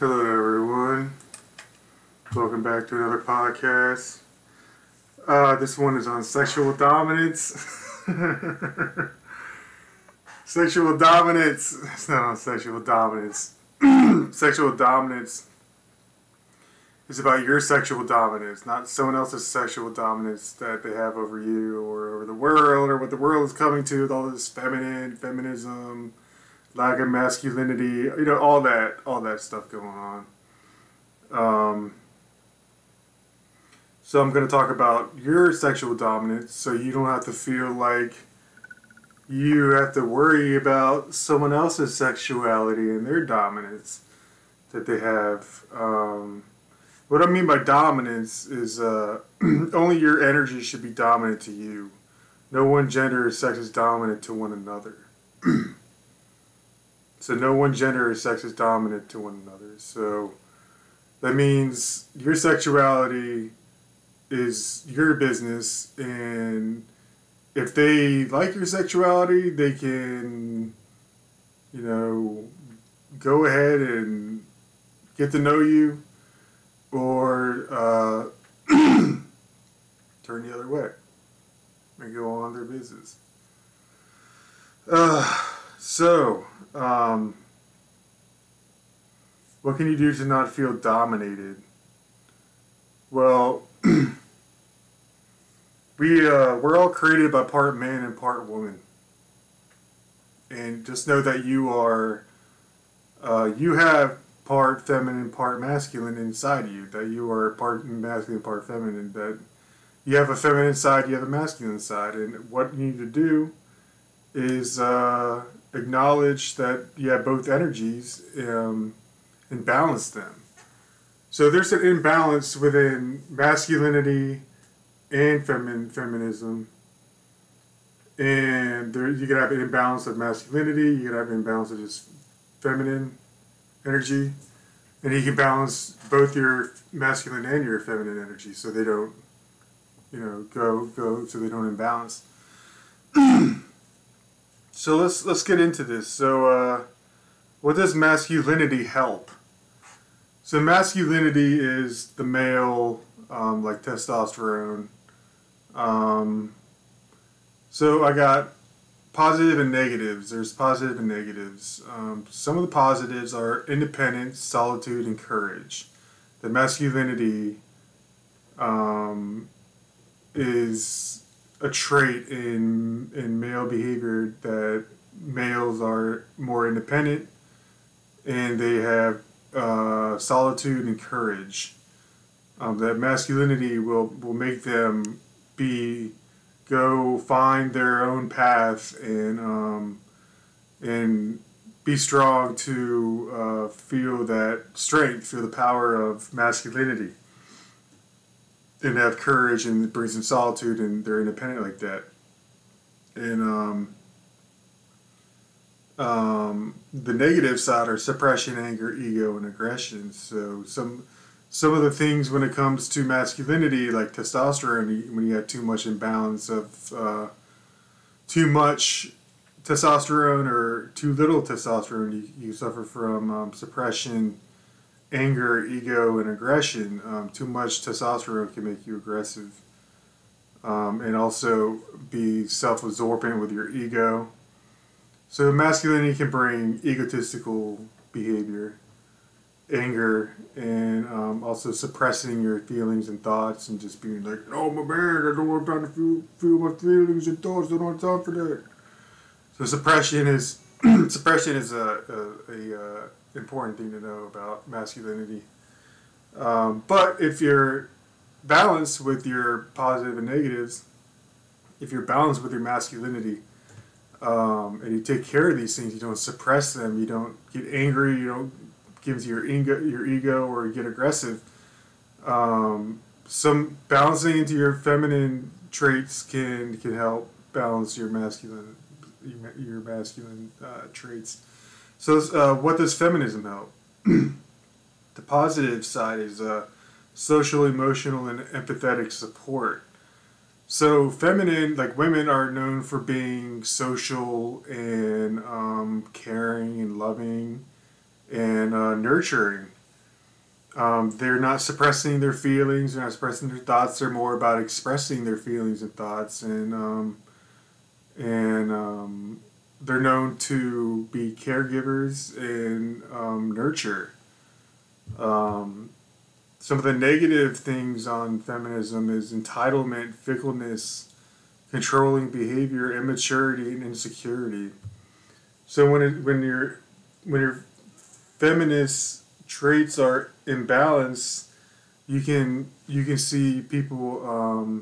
Hello everyone, welcome back to another podcast. This one is on sexual dominance. Sexual dominance, it's not on sexual dominance. Sexual dominance is about your sexual dominance, not someone else's sexual dominance that they have over you or over the world or what the world is coming to with all this feminism, lack of masculinity, all that stuff going on. So I'm going to talk about your sexual dominance so you don't have to feel like you have to worry about someone else's sexuality and their dominance that they have. What I mean by dominance is only your energy should be dominant to you. No one gender or sex is dominant to one another. So no one gender or sex is dominant to one another. So that means your sexuality is your business, and if they like your sexuality, they can, go ahead and get to know you, or turn the other way and go on their business. So, what can you do to not feel dominated? Well, we're all created by part man and part woman. And just know that you are, you have part feminine, part masculine inside you. That you are part masculine, part feminine. That you have a feminine side, you have a masculine side. And what you need to do is acknowledge that you have both energies and balance them. So there's an imbalance within masculinity and feminism. And you can have an imbalance of masculinity, you can have an imbalance of just feminine energy, and you can balance both your masculine and your feminine energy so they don't, go so they don't imbalance. So let's get into this. So what does masculinity help? So masculinity is the male, like testosterone. So I got positive and negatives. There's positive and negatives. Some of the positives are independence, solitude, and courage. The masculinity is a trait in male behavior that males are more independent and they have solitude and courage. That masculinity will make them go find their own path and be strong to feel that strength, feel the power of masculinity. And have courage, and it brings them solitude, and they're independent like that. And the negative side are suppression, anger, ego, and aggression. So some of the things when it comes to masculinity, like testosterone, when you have too much imbalance of too much testosterone or too little testosterone, you suffer from suppression, anger, ego, and aggression. Too much testosterone can make you aggressive, and also be self-absorbent with your ego. So masculinity can bring egotistical behavior, anger, and also suppressing your feelings and thoughts, and just being like, "Oh my man, I don't want to feel my feelings and thoughts. I don't have time for that." So suppression is a important thing to know about masculinity. But if you're balanced with your positive and negatives, if you're balanced with your masculinity, and you take care of these things, you don't suppress them, you don't get angry, you don't give to your ego or get aggressive. Some balancing into your feminine traits can help balance your masculine traits. So what does feminism help? The positive side is social, emotional, and empathetic support. So feminine, like women, are known for being social and caring and loving and nurturing. They're not suppressing their feelings, they're not suppressing their thoughts, they're more about expressing their feelings and thoughts, and they're known to be caregivers and nurture. Some of the negative things on feminism is entitlement, fickleness, controlling behavior, immaturity, and insecurity. So when your feminist traits are imbalanced, you can see people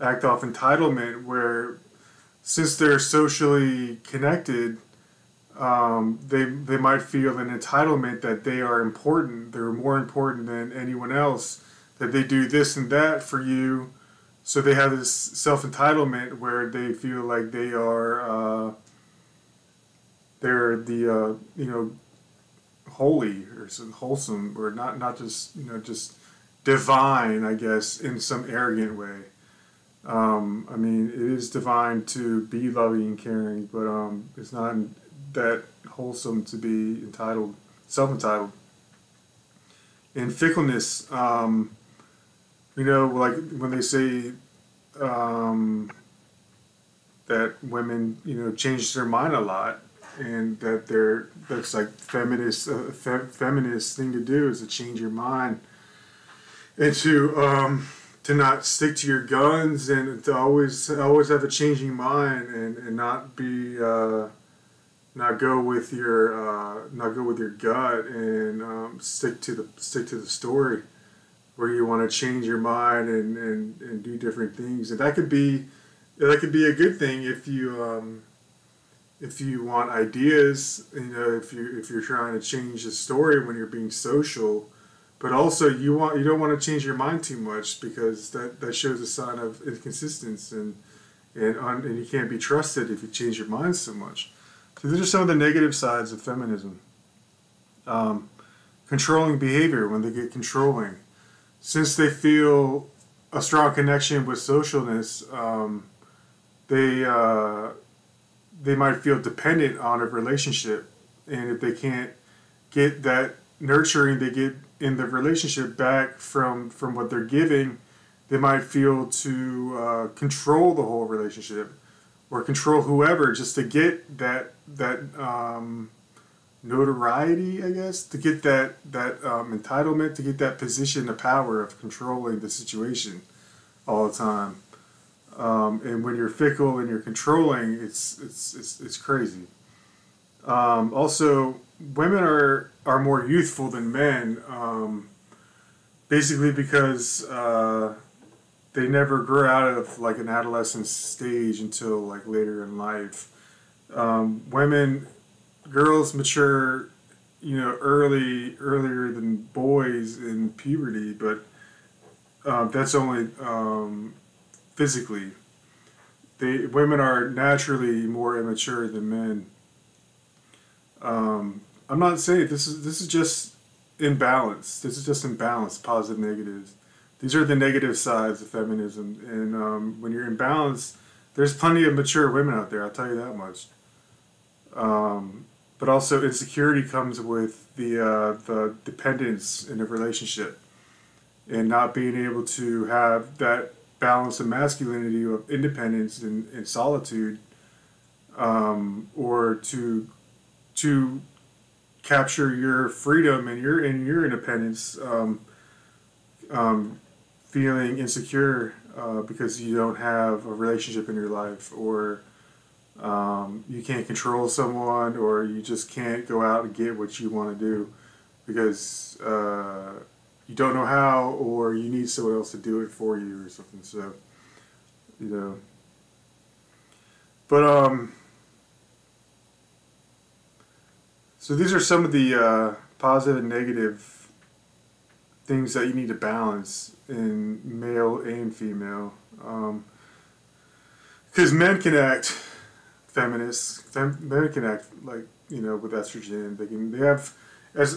act off entitlement, where since they're socially connected, they might feel an entitlement that they are important, they're more important than anyone else, that they do this and that for you. So they have this self-entitlement where they feel like they are holy or wholesome, or not just just divine, I guess, in some arrogant way. I mean, it is divine to be loving and caring, but it's not that wholesome to be entitled, self-entitled. And fickleness, like when they say that women, change their mind a lot, and that that's like feminist thing to do, is to change your mind and to not stick to your guns, and to always have a changing mind, and not be not go with your gut, and stick to the story, where you want to change your mind and do different things. And that could be a good thing if you want ideas, if you're trying to change the story when you're being social. But also you don't want to change your mind too much, because that shows a sign of inconsistency, and you can't be trusted if you change your mind so much. So these are some of the negative sides of feminism. Controlling behavior, when they get controlling. Since they feel a strong connection with socialness, they might feel dependent on a relationship, and if they can't get that nurturing they get in the relationship back from what they're giving, they might feel to control the whole relationship, or control whoever, just to get that notoriety, I guess, to get that entitlement, to get that position of power of controlling the situation all the time. And when you're fickle and you're controlling, it's crazy. Also, women are more youthful than men, basically because they never grow out of like an adolescent stage until like later in life. Girls mature, earlier than boys in puberty, but that's only physically. Women are naturally more immature than men. I'm not saying this is just imbalance. This is just imbalance, positive, negatives. These are the negative sides of feminism, and when you're imbalanced, there's plenty of mature women out there, I'll tell you that much. But also insecurity comes with the dependence in a relationship, and not being able to have that balance of masculinity, of independence and solitude, or to capture your freedom and your independence, feeling insecure because you don't have a relationship in your life, or you can't control someone, or you just can't go out and get what you want to do because you don't know how, or you need someone else to do it for you or something. So, But, so these are some of the positive and negative things that you need to balance in male and female. Because men can act feminists. Men can act like with estrogen. They have as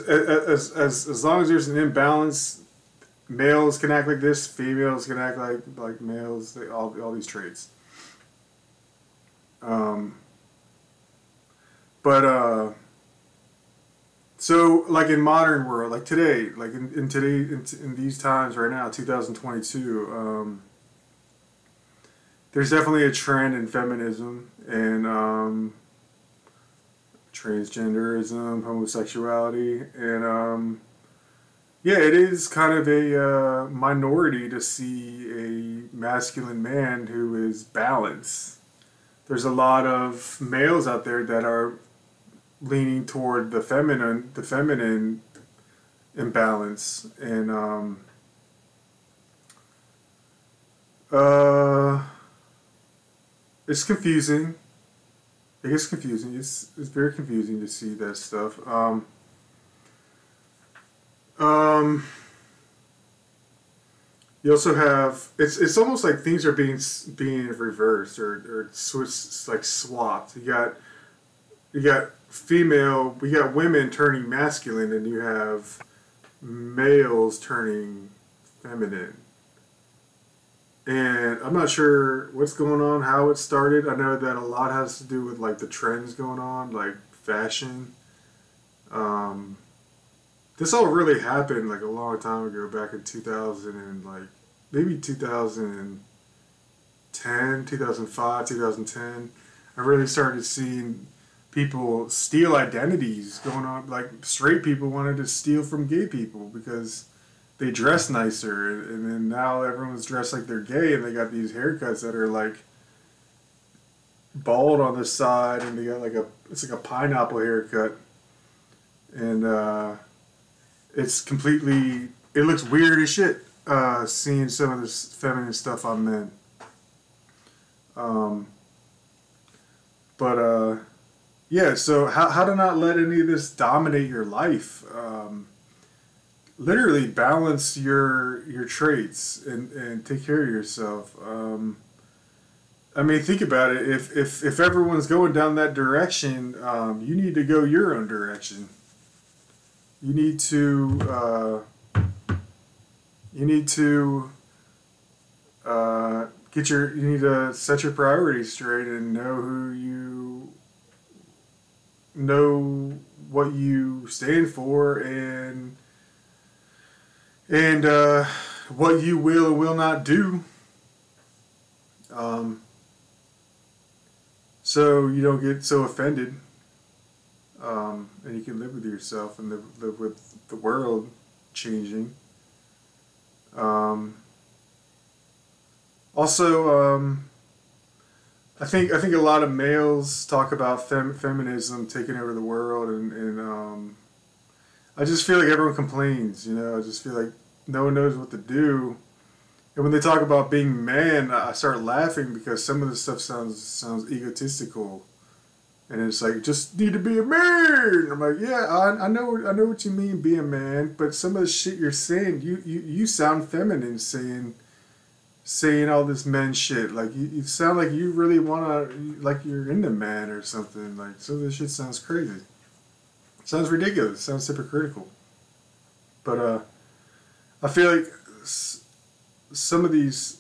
long as there's an imbalance, males can act like this. Females can act like males. They all these traits. But So, like in modern world, like today, like in these times right now, 2022, there's definitely a trend in feminism and transgenderism, homosexuality, and yeah, it is kind of a minority to see a masculine man who is balanced. There's a lot of males out there that are leaning toward the feminine imbalance, and it's confusing. It gets confusing. It's very confusing to see that stuff. You also have it's almost like things are being reversed or switched, like swapped. You got female, we got women turning masculine, and you have males turning feminine. And I'm not sure what's going on, how it started. I know that a lot has to do with like the trends going on, like fashion. This all really happened like a long time ago, back in 2000 and like maybe 2010, 2005, 2010. I really started seeing people steal identities going on, like straight people wanted to steal from gay people because they dress nicer, and then now everyone's dressed like they're gay, and they got these haircuts that are like bald on the side, and they got like it's like a pineapple haircut, and it's completely, it looks weird as shit seeing some of this feminine stuff on men. Yeah, so how to not let any of this dominate your life. Literally balance your traits and take care of yourself. I mean, think about it. If everyone's going down that direction, you need to go your own direction. You need to set your priorities straight and know know what you stand for, and what you will and will not do, so you don't get so offended, and you can live with yourself and live with the world changing. I think a lot of males talk about feminism taking over the world, and I just feel like everyone complains, you know. I just feel like no one knows what to do, and when they talk about being man, I start laughing because some of the stuff sounds egotistical, and it's like just need to be a man. I'm like, yeah, I know what you mean, be a man, but some of the shit you're saying, you sound feminine saying all this men shit. Like you sound like you really wanna, like you're into men or something. Like, so this shit sounds crazy, sounds ridiculous, sounds hypocritical. But I feel like some of these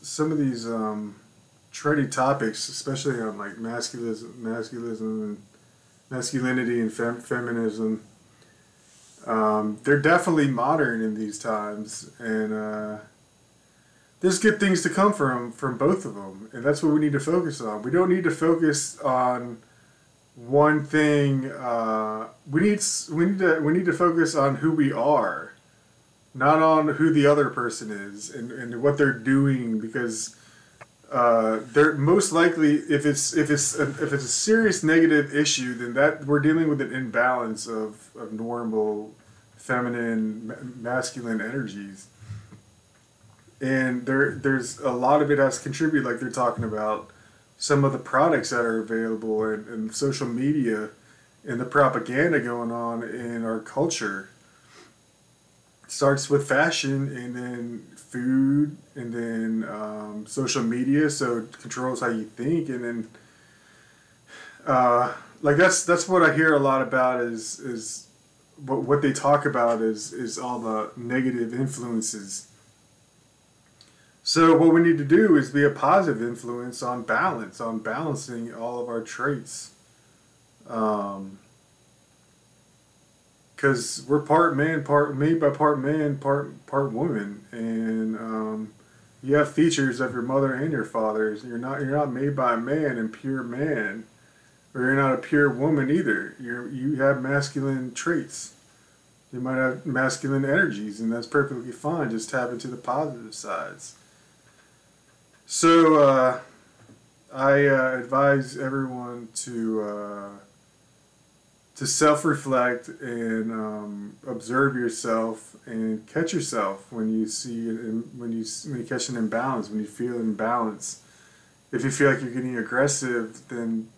trendy topics, especially on like masculinity and feminism, they're definitely modern in these times, and there's good things to come from both of them, and that's what we need to focus on. We don't need to focus on one thing. We need to focus on who we are, not on who the other person is and what they're doing, because they're most likely, if it's a serious negative issue, then that we're dealing with an imbalance of normal feminine masculine energies. And there's a lot of it has contributed, like they're talking about some of the products that are available and social media and the propaganda going on in our culture. It starts with fashion, and then food, and then social media, so it controls how you think, and then like that's what I hear a lot about is what they talk about is all the negative influences. So what we need to do is be a positive influence on balance, on balancing all of our traits. because we're part man, part made by part man, part woman, and you have features of your mother and your father. You're not made by a man and pure man, or you're not a pure woman either. You have masculine traits. You might have masculine energies, and that's perfectly fine. Just tap into the positive sides. So I advise everyone to self-reflect and observe yourself and catch yourself when you catch an imbalance, when you feel imbalance. If you feel like you're getting aggressive, then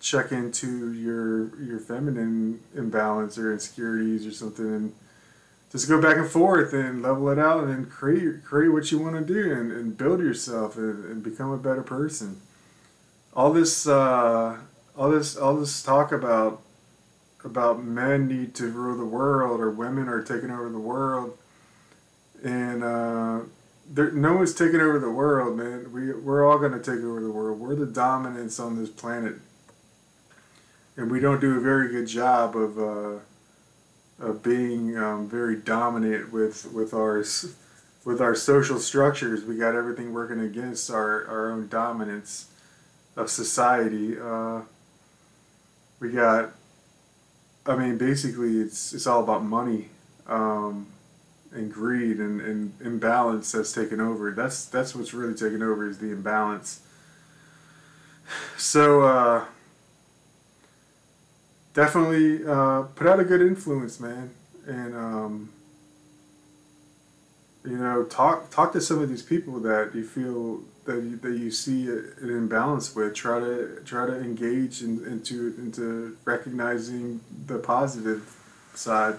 check into your feminine imbalance or insecurities or something, and just go back and forth and level it out, and then create what you want to do, and build yourself, and become a better person. All this talk about men need to rule the world, or women are taking over the world, and no one's taking over the world, man. We're all going to take over the world. We're the dominants on this planet. And we don't do a very good job of being very dominant with our social structures. We got everything working against our own dominance of society. We got, I mean, basically it's all about money and greed and imbalance that's taken over. That's what's really taken over, is the imbalance. So. Definitely put out a good influence, man, and talk to some of these people that you feel that you see an imbalance with. Try to engage into recognizing the positive side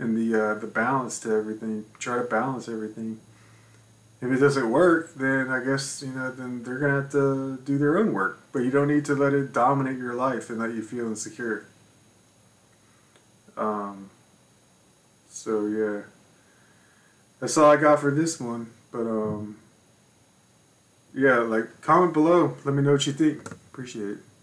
and the balance to everything. Try to balance everything. If it doesn't work, then I guess, then they're gonna have to do their own work. But you don't need to let it dominate your life and let you feel insecure. So yeah, that's all I got for this one. But yeah, comment below. Let me know what you think. Appreciate it.